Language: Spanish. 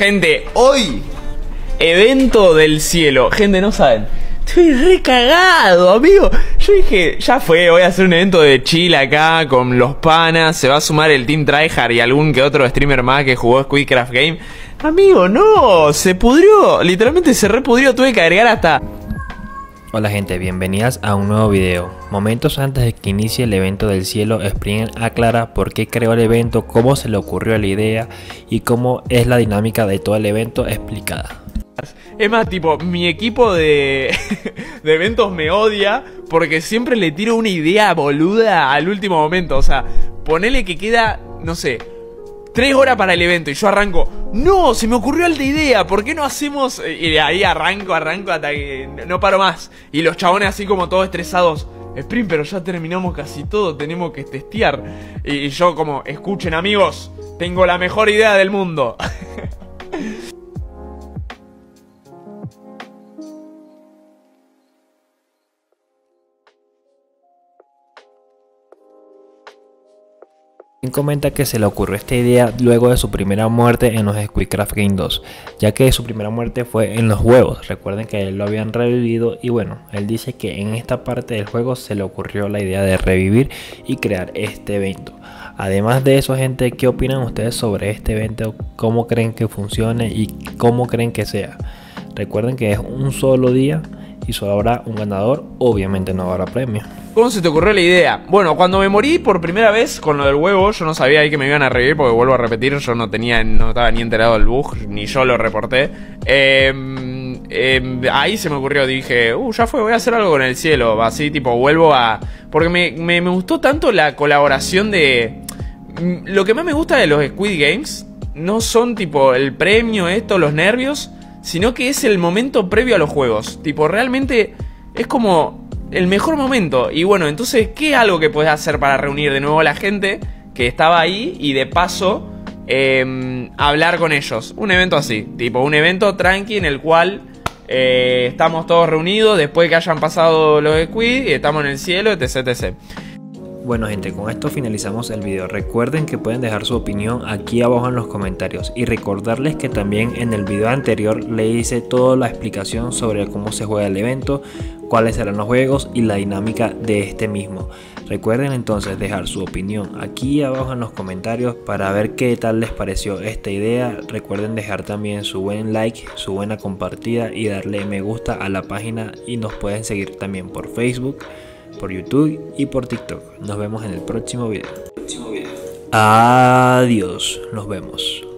Gente, hoy, evento del cielo. Gente, no saben, estoy re cagado, amigo. Yo dije, ya fue, voy a hacer un evento de chill acá con los panas. Se va a sumar el Team Tryhard y algún que otro streamer más que jugó Squid Craft Game. Amigo, no, se pudrió. Literalmente se repudrió, tuve que agregar hasta... Hola gente, bienvenidas a un nuevo video. Momentos antes de que inicie el evento del cielo, Spreen aclara por qué creó el evento, cómo se le ocurrió la idea y cómo es la dinámica de todo el evento explicada. Es más, tipo, mi equipo de, eventos me odia porque siempre le tiro una idea boluda al último momento. O sea, ponele que queda, no sé, 3 horas para el evento y yo arranco, no, se me ocurrió alta idea, ¿por qué no hacemos? Y de ahí arranco hasta que no paro más. Y los chabones así como todos estresados, Spreen, pero ya terminamos casi todo, tenemos que testear. Y yo como, escuchen amigos, tengo la mejor idea del mundo. Comenta que se le ocurrió esta idea luego de su primera muerte en los Squid Craft Game 2, ya que su primera muerte fue en los huevos. Recuerden que él lo habían revivido y bueno, él dice que en esta parte del juego se le ocurrió la idea de revivir y crear este evento. Además de eso, gente, ¿qué opinan ustedes sobre este evento? ¿Cómo creen que funcione y cómo creen que sea? Recuerden que es un solo día y solo habrá un ganador, obviamente no habrá premio. ¿Cómo se te ocurrió la idea? Bueno, cuando me morí por primera vez con lo del huevo, yo no sabía ahí que me iban a revivir, porque vuelvo a repetir, yo no estaba ni enterado del bug, ni yo lo reporté. Ahí se me ocurrió, dije, ya fue, voy a hacer algo con el cielo, así tipo vuelvo a... Porque me gustó tanto la colaboración de... Lo que más me gusta de los Squid Games no son tipo el premio, esto, los nervios, sino que es el momento previo a los juegos. Tipo, realmente es como el mejor momento. Y bueno, entonces, ¿qué es algo que podés hacer para reunir de nuevo a la gente que estaba ahí y de paso hablar con ellos? Un evento así, tipo un evento tranqui en el cual estamos todos reunidos después que hayan pasado los Squid y estamos en el cielo, etc, etc. Bueno gente, con esto finalizamos el video. Recuerden que pueden dejar su opinión aquí abajo en los comentarios y recordarles que también en el video anterior le hice toda la explicación sobre cómo se juega el evento, cuáles serán los juegos y la dinámica de este mismo. Recuerden entonces dejar su opinión aquí abajo en los comentarios para ver qué tal les pareció esta idea. Recuerden dejar también su buen like, su buena compartida y darle me gusta a la página, y nos pueden seguir también por Facebook, por YouTube y por TikTok. Nos vemos en el próximo video. Adiós, nos vemos.